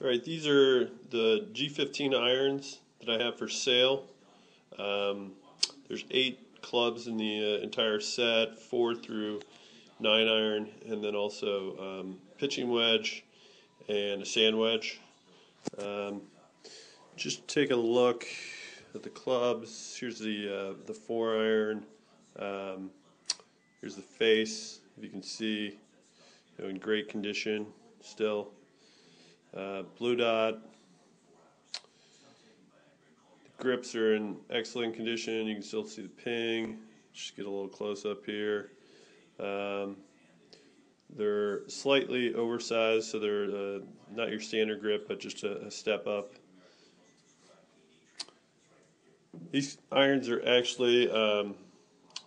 Alright, these are the G15 irons that I have for sale. There's 8 clubs in the entire set, 4 through 9 iron, and then also pitching wedge and a sand wedge. Just take a look at the clubs. Here's the 4 iron. Here's the face. If you can see, you know, in great condition still. Blue dot. The grips are in excellent condition. You can still see the ping. Just get a little close up here. They're slightly oversized, so they're not your standard grip, but just a step up. These irons are actually,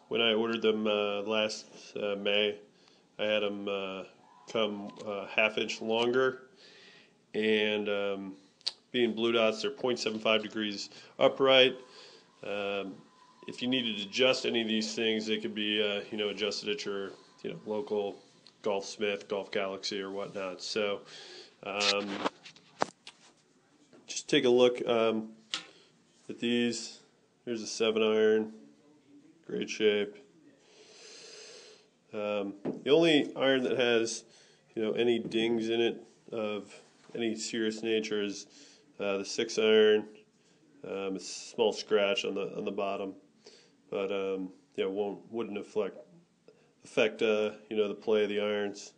when I ordered them last May, I had them come half-inch longer, and being blue dots, they're 0.75 degrees upright. If you needed to adjust any of these things, they could be adjusted at your local GolfSmith, Golf Galaxy, or whatnot. So just take a look at these. Here's a 7 iron, great shape. The only iron that has any dings in it of any serious nature is the 6 iron. It's a small scratch on the bottom, but yeah, wouldn't affect the play of the irons.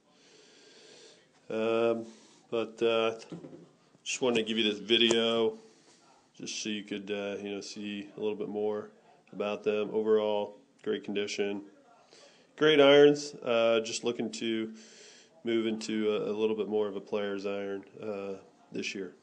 Just wanted to give you this video, just so you could see a little bit more about them. Overall, great condition, great irons. Just looking to move into a little bit more of a player's iron this year.